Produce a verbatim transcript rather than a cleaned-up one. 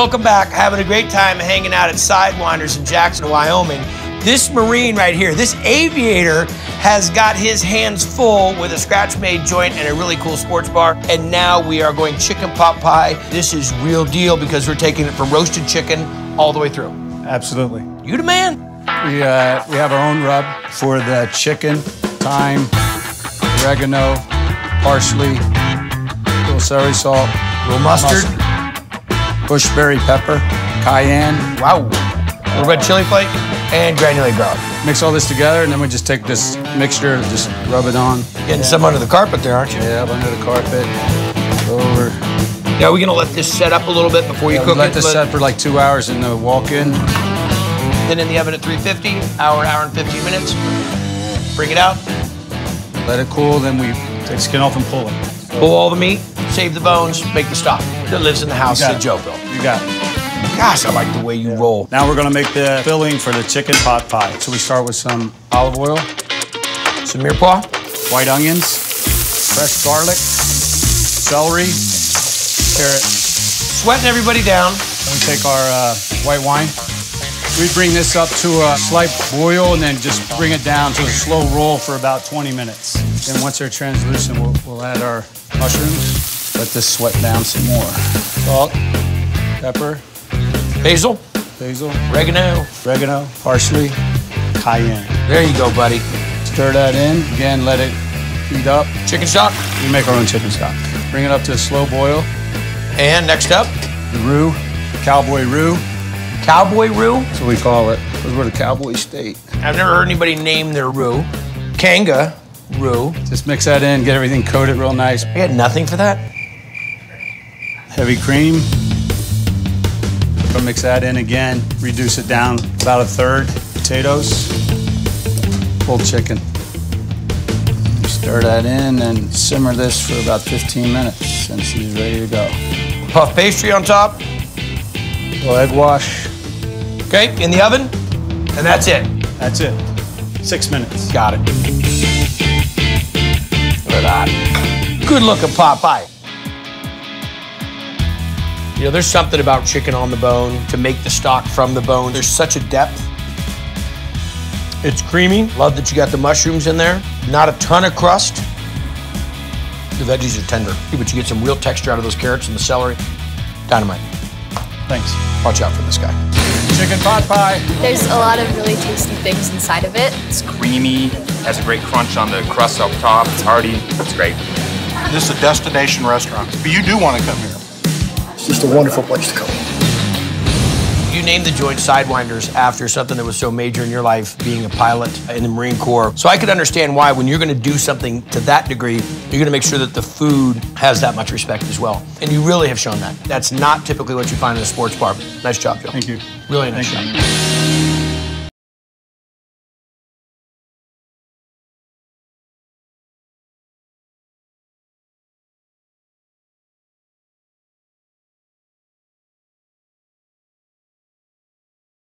Welcome back. Having a great time hanging out at Sidewinders in Jackson, Wyoming. This Marine right here, this aviator, has got his hands full with a scratch-made joint and a really cool sports bar. And now we are going chicken pot pie. This is real deal because we're taking it from roasted chicken all the way through. Absolutely. You the man. We, uh, we have our own rub for the chicken, thyme, oregano, parsley, a little celery salt, a little mustard, mustard, bushberry pepper, cayenne. Wow. A little red chili flake and granulated garlic. Mix all this together, and then we just take this mixture and just rub it on. Getting yeah. some under the carpet there, aren't you? Yeah, under the carpet. Over. Now, we're going to let this set up a little bit before you yeah, cook let it. Let this set for like two hours in the walk-in. Then in the oven at three fifty, hour, hour and fifteen minutes. Bring it out. Let it cool, then we take the skin off and pull it. So pull all the meat, save the bones, make the stock. That lives in the house that Joe built. You got it. Gosh, I like the way you yeah. roll. Now we're gonna make the filling for the chicken pot pie. So we start with some olive oil, some mirepoix, white onions, fresh garlic, celery, carrot. Sweating everybody down. Then we take our uh, white wine. We bring this up to a slight boil and then just bring it down to a slow roll for about twenty minutes. Then once they're translucent, we'll, we'll add our mushrooms. Let this sweat down some more. Salt, pepper. Basil. Basil. Oregano. Oregano. Parsley. Cayenne. There you go, buddy. Stir that in. Again, let it heat up. Chicken stock. We make our own chicken stock. Bring it up to a slow boil. And next up? The roux. Cowboy roux. Cowboy roux? That's what we call it, because we're the cowboy state. I've never heard anybody name their roux. Kanga roux. Just mix that in, get everything coated real nice. I got nothing for that. Heavy cream. We'll mix that in again, reduce it down about a third. Potatoes, pulled chicken. Stir that in and simmer this for about fifteen minutes and she's ready to go. Puff pastry on top. Little egg wash. Okay, in the oven, and that's it. That's it. Six minutes. Got it. Look at that. Good looking pot pie. You know, there's something about chicken on the bone to make the stock from the bone. There's such a depth. It's creamy. Love that you got the mushrooms in there. Not a ton of crust. The veggies are tender, but you get some real texture out of those carrots and the celery. Dynamite. Thanks. Watch out for this guy. Chicken pot pie. There's a lot of really tasty things inside of it. It's creamy. Has a great crunch on the crust up top. It's hearty. It's great. This is a destination restaurant, but you do want to come here. It's just a wonderful place to come. You named the joint Sidewinders after something that was so major in your life, being a pilot in the Marine Corps. So I could understand why, when you're going to do something to that degree, you're going to make sure that the food has that much respect as well. And you really have shown that. That's not typically what you find in a sports bar. Nice job, Joe. Thank you. Really nice job.